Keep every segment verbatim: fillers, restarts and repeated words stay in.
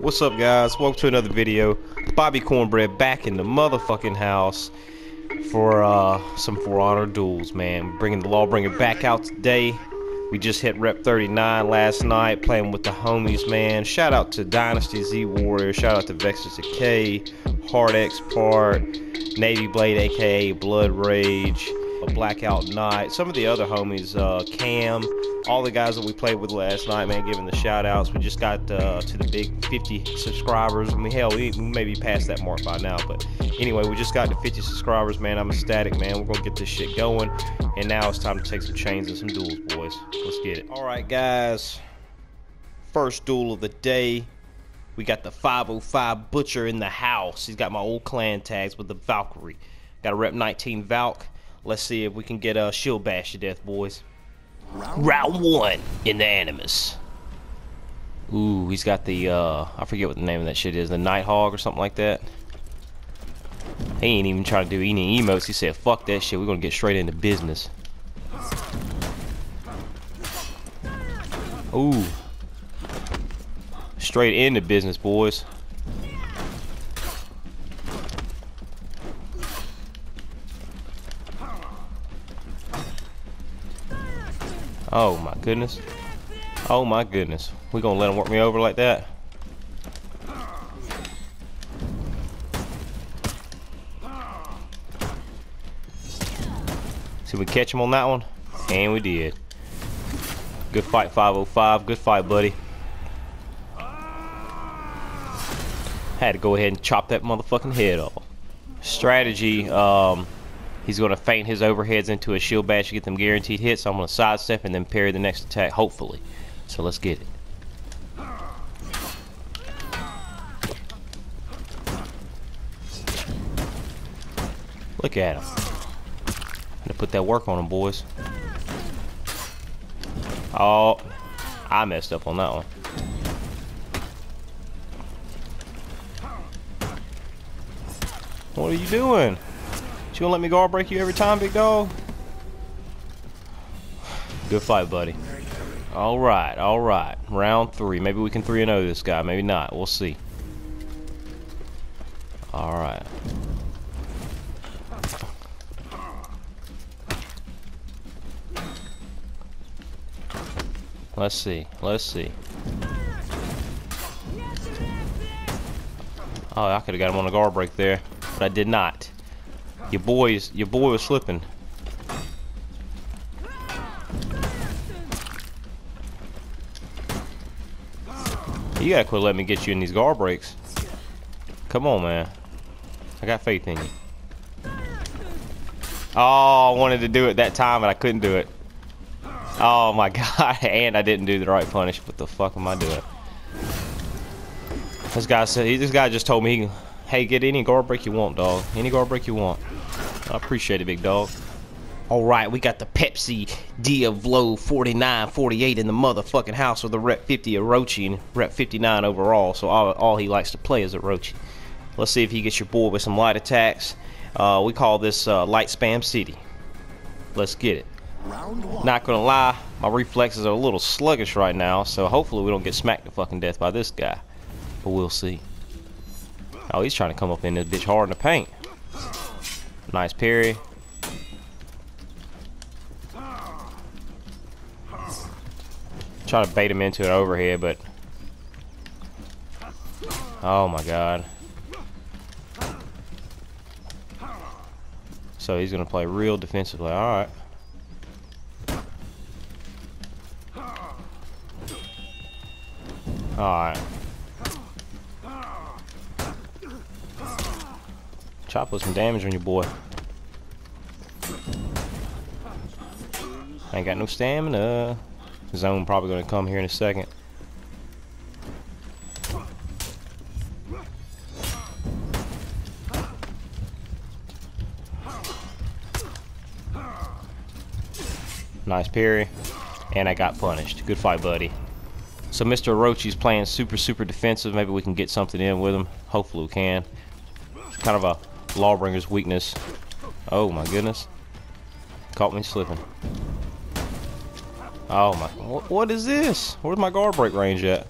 What's up, guys? Welcome to another video. Bobby Cornbread back in the motherfucking house for uh, some For Honor duels, man. Bringing the Lawbringer back out today. We just hit rep thirty-nine last night, playing with the homies, man. Shout out to Dynasty Z Warrior. Shout out to Vexus A K, HardxPart, Navy Blade A K A Blood Rage, Blackout Night, some of the other homies, uh, Cam, all the guys that we played with last night, man, giving the shout outs. We just got uh, to the big fifty subscribers. I mean, hell, we maybe past that mark by now, but anyway, we just got to fifty subscribers, man. I'm ecstatic, man. We're gonna get this shit going, and now it's time to take some chains and some duels, boys. Let's get it. All right, guys, first duel of the day. We got the five oh five Butcher in the house. He's got my old clan tags with the Valkyrie. Got a rep nineteen Valk. Let's see if we can get a shield bash to death, boys. Round, Round one in the Animus. Ooh, he's got the, uh, I forget what the name of that shit is, the Nighthog or something like that. He ain't even trying to do any emotes. He said, fuck that shit, we're gonna get straight into business. Ooh. Straight into business, boys. Oh my goodness. Oh my goodness. We gonna let him work me over like that? See if we catch him on that one? And we did. Good fight, five oh five. Good fight, buddy. Had to go ahead and chop that motherfucking head off. Strategy, um... he's going to feint his overheads into a shield bash to get them guaranteed hits. So I'm going to sidestep and then parry the next attack, hopefully. So let's get it. Look at him. I'm going to put that work on him, boys. Oh, I messed up on that one. What are you doing? You gonna let me guard break you every time, big dog? Good fight, buddy. All right, all right. Round three. Maybe we can three and oh this guy. Maybe not. We'll see. All right. Let's see. Let's see. Oh, I could have got him on a guard break there, but I did not. Your boys, your boy was slipping. You gotta quit letting me get you in these guard breaks. Come on, man. I got faith in you. Oh, I wanted to do it that time, but I couldn't do it. Oh my god, and I didn't do the right punish. What the fuck am I doing? This guy said, this guy just told me, hey, get any guard break you want, dog. Any guard break you want. I appreciate it, big dog. All right, we got the Pepsi Diavlo forty-nine forty-eight in the motherfucking house with the rep fifty Orochi and rep fifty-nine overall. So all, all he likes to play is Orochi. Let's see if he gets your boy with some light attacks. Uh, we call this uh, Light Spam City. Let's get it. Round one. Not gonna lie, my reflexes are a little sluggish right now, so hopefully we don't get smacked to fucking death by this guy. But we'll see. Oh, he's trying to come up in this bitch hard in the paint. Nice parry. Try to bait him into an overhead, but... oh my god. So he's going to play real defensively. Alright. Alright. Chop with some damage on your boy. Ain't got no stamina. Zone probably gonna come here in a second. Nice parry. And I got punished. Good fight, buddy. So Mister Orochi's playing super, super defensive. Maybe we can get something in with him. Hopefully we can. It's kind of a Lawbringer's weakness. Oh my goodness. Caught me slipping. Oh my. What, what is this? Where's my guard break range at?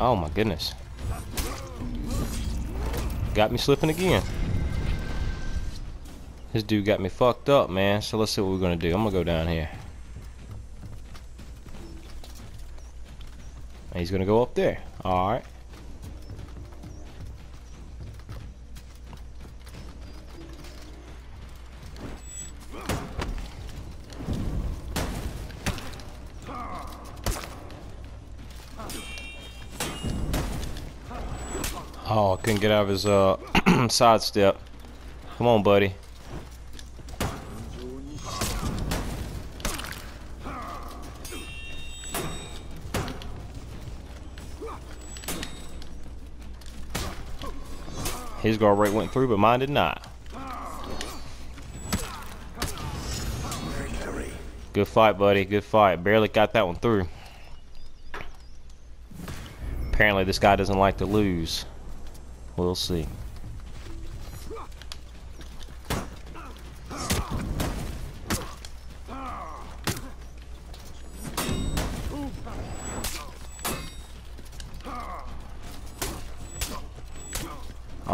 Oh my goodness. Got me slipping again. This dude got me fucked up, man. So let's see what we're gonna do. I'm gonna go down here. And he's gonna go up there. Alright. Oh, I couldn't get out of his uh sidestep. Come on, buddy. His guard rate went through, but mine did not. Good fight, buddy. Good fight. Barely got that one through. Apparently, this guy doesn't like to lose. We'll see. Oh,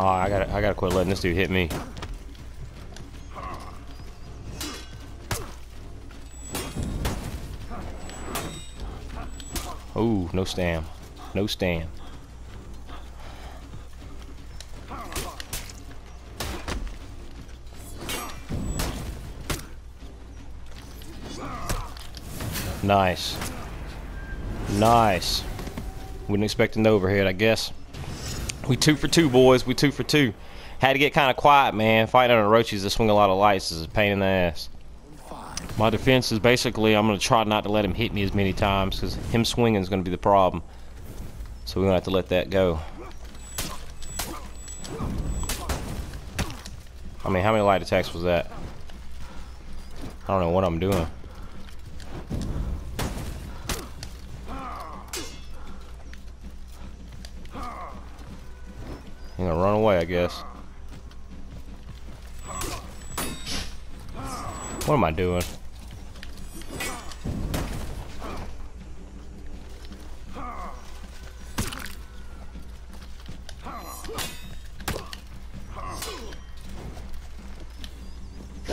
I gotta, I gotta quit letting this dude hit me. Ooh, no stam. No stam. Nice. Nice. Wouldn't expect an overhead, I guess. We two for two, boys. We two for two. Had to get kind of quiet, man. Fighting on Orochis that swing a lot of lights is a pain in the ass. My defense is basically I'm going to try not to let him hit me as many times because him swinging is going to be the problem. So we're going to have to let that go. I mean, how many light attacks was that? I don't know what I'm doing. I'm gonna run away, I guess. What am I doing?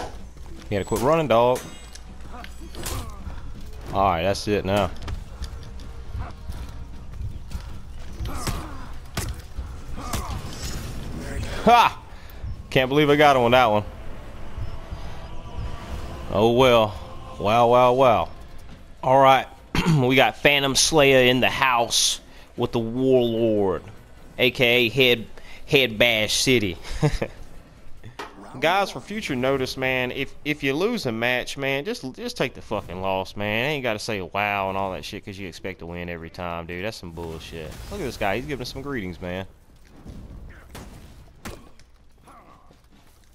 You gotta quit running, dog. Alright, that's it now. Ha! Can't believe I got him on that one. Oh well. Wow, wow, wow. Alright. We got Phantom Slayer in the house with the Warlord. A K A Head Head Bash City. Guys, for future notice, man, if if you lose a match, man, just just take the fucking loss, man. Ain't gotta say wow and all that shit because you expect to win every time, dude. That's some bullshit. Look at this guy, he's giving us some greetings, man.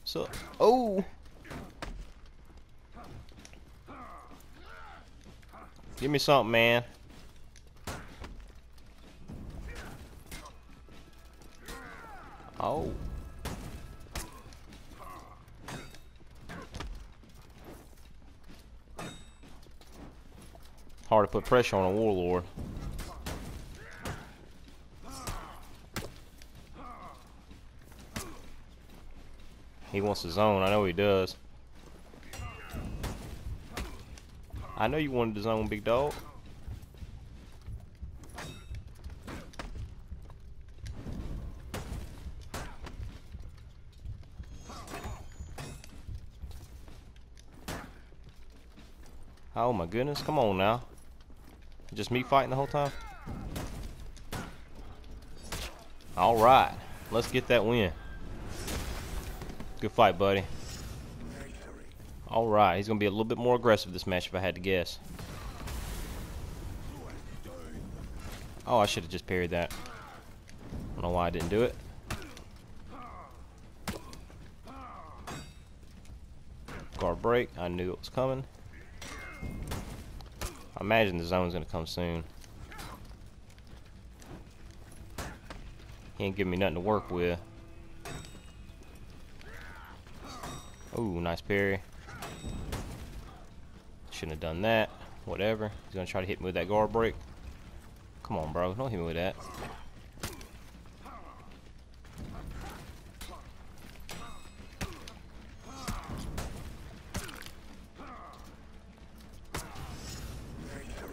So, oh, give me something, man. Oh, hard to put pressure on a warlord. He wants his own. I know he does. I know you wanted his own, big dog. Oh my goodness, come on now. Just me fighting the whole time? Alright, let's get that win. Good fight, buddy. Alright, he's going to be a little bit more aggressive this match if I had to guess. Oh, I should have just parried that. I don't know why I didn't do it. Guard break. I knew it was coming. I imagine the zone's going to come soon. He ain't giving me nothing to work with. Ooh, nice parry. Shouldn't have done that. Whatever. He's gonna try to hit me with that guard break. Come on, bro. Don't hit me with that.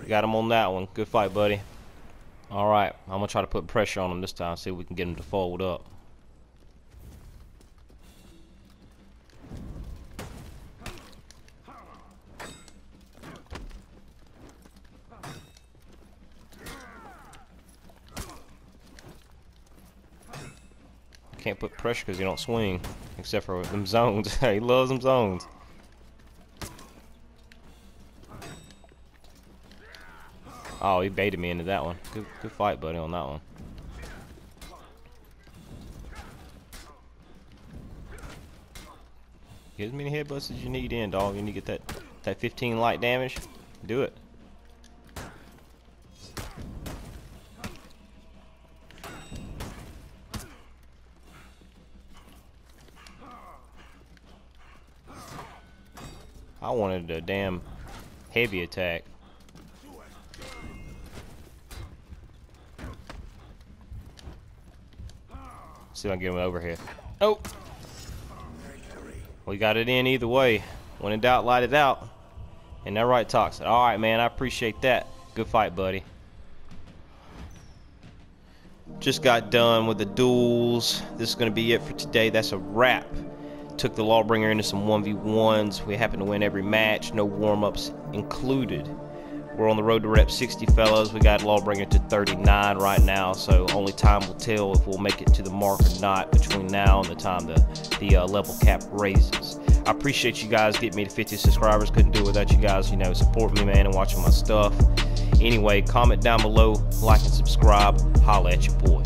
Got him on that one. Good fight, buddy. Alright, I'm going to try to put pressure on him this time. See if we can get him to fold up. Can't put pressure because he don't swing. Except for them zones. He loves them zones. Oh, he baited me into that one. Good, good fight, buddy, on that one. Get as many headbutts as you need in, dog. You need to get that that fifteen light damage. Do it. I wanted a damn heavy attack. See if I can get him over here. Oh! We got it in either way. When in doubt, light it out. And that right, Toxic. Alright, man. I appreciate that. Good fight, buddy. Just got done with the duels. This is going to be it for today. That's a wrap. Took the Lawbringer into some one v ones. We happen to win every match. No warm-ups included. We're on the road to rep sixty, fellas. We got Lawbringer to thirty-nine right now, so only time will tell if we'll make it to the mark or not between now and the time the, the uh, level cap raises. I appreciate you guys getting me to fifty subscribers. Couldn't do it without you guys, you know, supporting me, man, and watching my stuff. Anyway, comment down below, like and subscribe. Holla at your boy.